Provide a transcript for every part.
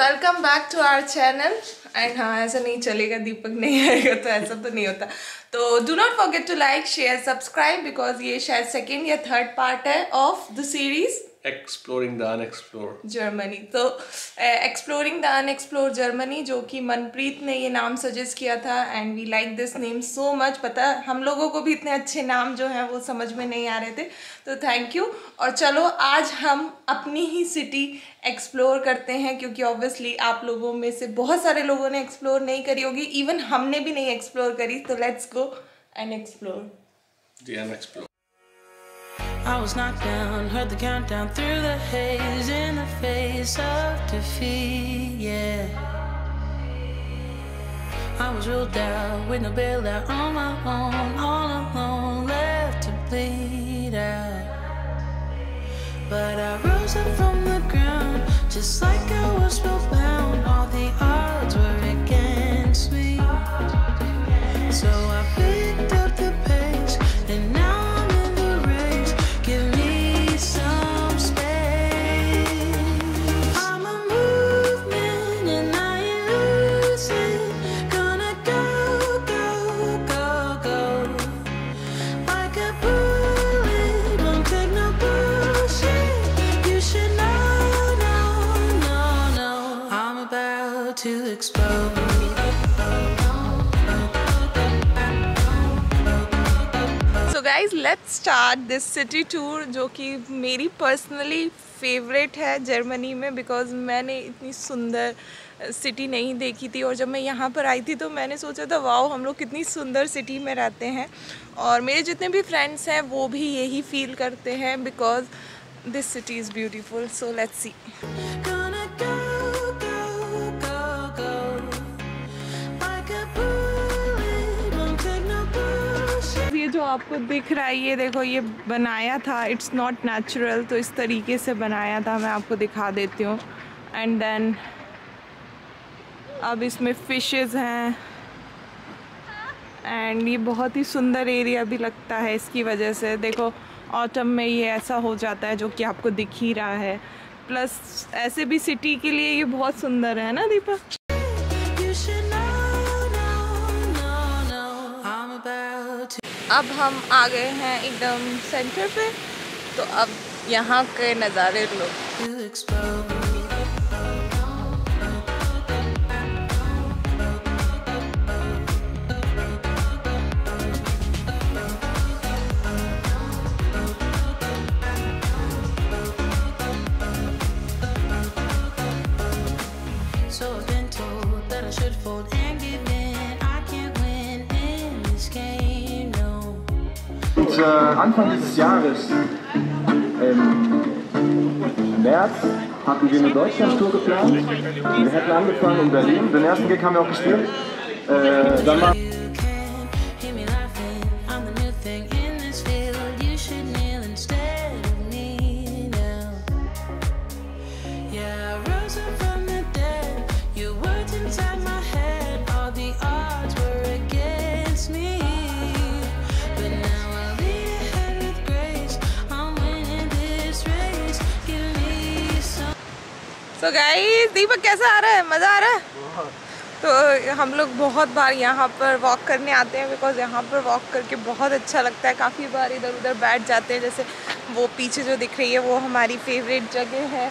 Welcome back to our channel. And हाँ, ऐसा नहीं चलेगा, दीपक नहीं आएगा तो ऐसा तो नहीं होता। तो do not forget to like, share, subscribe, because ये शायद सेकेंड या थर्ड पार्ट है of the series exploring the unexplored Germany. तो एक्सप्लोरिंग द अनएक्सप्लोर्ड जर्मनी, जो कि मनप्रीत ने ये नाम सजेस्ट किया था, and we like this name so much. पता हम लोगों को भी इतने अच्छे नाम जो हैं वो समझ में नहीं आ रहे थे, तो थैंक यू। और चलो आज हम अपनी ही सिटी एक्सप्लोर करते हैं, क्योंकि ऑब्वियसली आप लोगों में से बहुत सारे लोगों ने एक्सप्लोर नहीं करी होगी, इवन हमने भी नहीं एक्सप्लोर करी। तो let's go and explore. I was knocked down, heard the countdown through the haze in the face of defeat, yeah. I was ruled out with no bailout on my own, all alone, left to bleed out. But I rose up from the ground, just like I was spellbound, all the odds were against me. So I picked up the pace, and now let's start this city tour, जो कि मेरी personally favourite है Germany में, because मैंने इतनी सुंदर city नहीं देखी थी। और जब मैं यहाँ पर आई थी तो मैंने सोचा था वाओ, हम लोग कितनी सुंदर सिटी में रहते हैं। और मेरे जितने भी फ्रेंड्स हैं वो भी यही फील करते हैं, because this city is beautiful. So let's see. जो आपको दिख रहा है ये देखो, ये बनाया था, इट्स नॉट नेचुरल, तो इस तरीके से बनाया था। मैं आपको दिखा देती हूँ। एंड देन अब इसमें फिशेस हैं, एंड ये बहुत ही सुंदर एरिया भी लगता है इसकी वजह से। देखो ऑटम में ये ऐसा हो जाता है, जो कि आपको दिख ही रहा है। प्लस ऐसे भी सिटी के लिए ये बहुत सुंदर है ना दीपक। अब हम आ गए हैं एकदम सेंटर पे, तो अब यहाँ के नज़ारे लो। Anfang dieses Jahres, im März, hatten wir eine Deutschland-Tour geplant. Wir hätten angefangen in Berlin, den ersten Gig haben wir auch gespielt. Dann war तो गाइस दीपक कैसा आ रहा है? मज़ा आ रहा है। तो हम लोग बहुत बार यहाँ पर वॉक करने आते हैं, बिकॉज़ यहाँ पर वॉक करके बहुत अच्छा लगता है। काफ़ी बार इधर उधर बैठ जाते हैं, जैसे वो पीछे जो दिख रही है वो हमारी फेवरेट जगह है,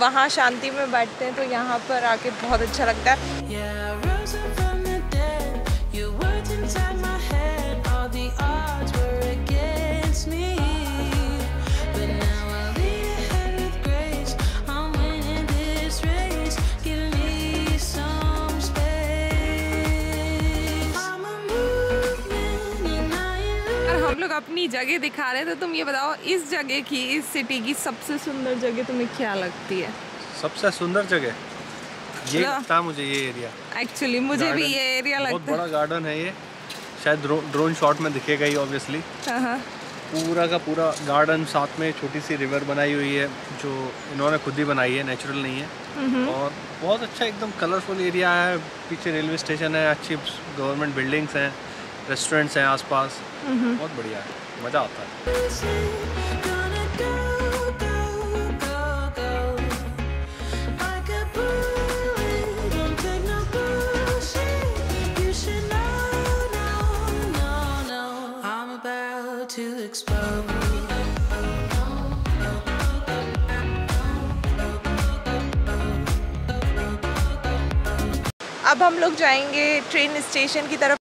वहाँ शांति में बैठते हैं। तो यहाँ पर आके बहुत अच्छा लगता है। अपनी जगह दिखा रहे थे, तुम ये बताओ इस जगह की, इस सिटी की सबसे सुंदर जगह तुम्हें क्या लगती है? सबसे सुंदर जगह ये था मुझे ये एरिया। एक्चुअली मुझे भी ये एरिया लगता है, बहुत बड़ा गार्डन है ये। शायद ड्रोन शॉट में दिखेगा ही ऑब्वियसली। पूरा का पूरा गार्डन, साथ में छोटी सी रिवर बनाई हुई है, जो इन्होंने खुद ही बनाई है, नेचुरल नहीं है। और बहुत अच्छा एकदम कलरफुल एरिया है। पीछे रेलवे स्टेशन है, अच्छी गवर्नमेंट बिल्डिंग्स हैं, रेस्टोरेंट्स हैं आसपास, बहुत बढ़िया है, मज़ा आता है। अब हम लोग जाएंगे ट्रेन स्टेशन की तरफ।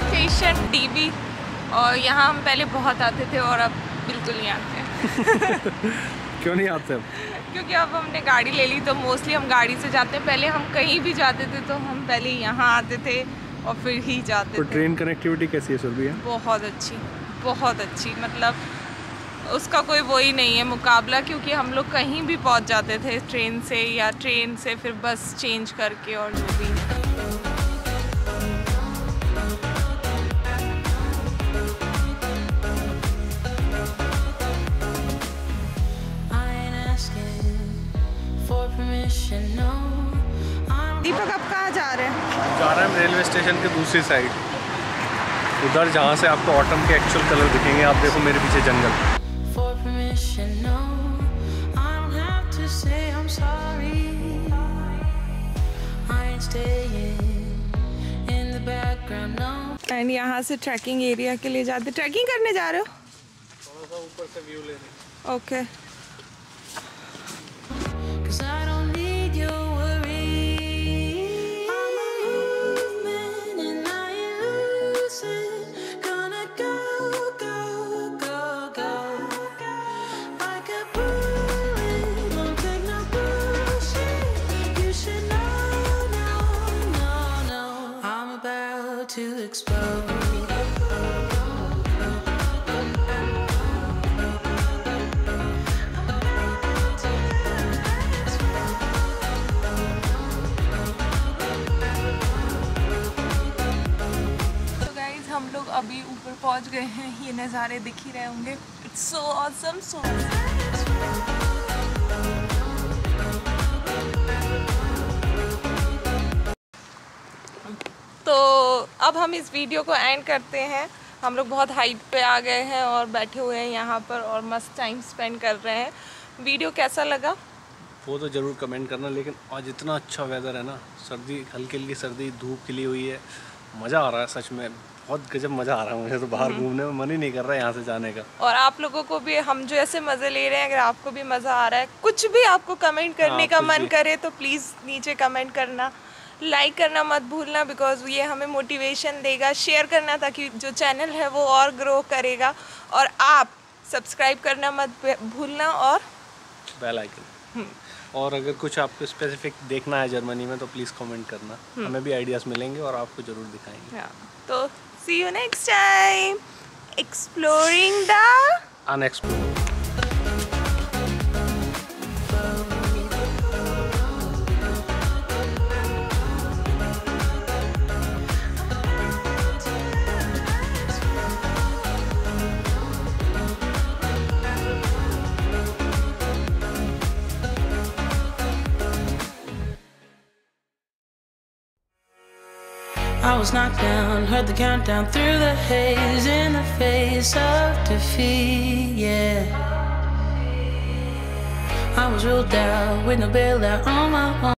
स्टेशन डीबी, और यहाँ हम पहले बहुत आते थे और अब बिल्कुल नहीं आते हैं। क्यों नहीं आते अब? क्योंकि अब हमने गाड़ी ले ली, तो मोस्टली हम गाड़ी से जाते हैं। पहले हम कहीं भी जाते थे तो हम पहले यहाँ आते थे और फिर ही जाते थे। ट्रेन कनेक्टिविटी कैसी है सुरभि? बहुत अच्छी, बहुत अच्छी, मतलब उसका कोई वो ही नहीं है मुकाबला, क्योंकि हम लोग कहीं भी पहुँच जाते थे ट्रेन से, या ट्रेन से फिर बस चेंज करके और जो भी। दीपक आप कहाँ जा रहे हैं? जा रहे हैं रेलवे स्टेशन के दूसरी साइड, उधर जहाँ से आपको ऑटम के एक्चुअल कलर दिखेंगे। आप देखो मेरे पीछे जंगल। एंड यहाँ से ट्रैकिंग एरिया के लिए जाते। ट्रैकिंग करने जा रहे हो? थोड़ा सा ऊपर से व्यू लेने। ओके। अभी ऊपर पहुंच गए हैं, ये नज़ारे दिख ही रहे होंगे। It's so awesome. सो तो अब हम इस वीडियो को एंड करते हैं। हम लोग बहुत हाइट पे आ गए हैं और बैठे हुए हैं यहाँ पर और मस्त टाइम स्पेंड कर रहे हैं। वीडियो कैसा लगा वो तो ज़रूर कमेंट करना, लेकिन आज इतना अच्छा वेदर है ना, सर्दी हल्की हल्की सर्दी धूप खिली हुई है, मज़ा आ रहा है सच में, बहुत गजब मज़ा आ रहा है। मुझे तो बाहर घूमने में मन ही नहीं कर रहा है यहाँ से जाने का। और आप लोगों को भी हम जो ऐसे मज़े ले रहे हैं, अगर आपको भी मज़ा आ रहा है, कुछ भी आपको कमेंट करने का मन करे तो प्लीज़ नीचे कमेंट करना, लाइक करना मत भूलना, बिकॉज ये हमें मोटिवेशन देगा। शेयर करना ताकि जो चैनल है वो और ग्रो करेगा, और आप सब्सक्राइब करना मत भूलना और बेल आइकन। और अगर कुछ आपको स्पेसिफिक देखना है जर्मनी में तो प्लीज़ कमेंट करना, हमें भी आइडियाज़ मिलेंगे और आपको ज़रूर दिखाएंगे। तो see you next time, exploring the unexplored. I was knocked down, heard the countdown through the haze, in the face of defeat, yeah. I was ruled out with no bailout on my own.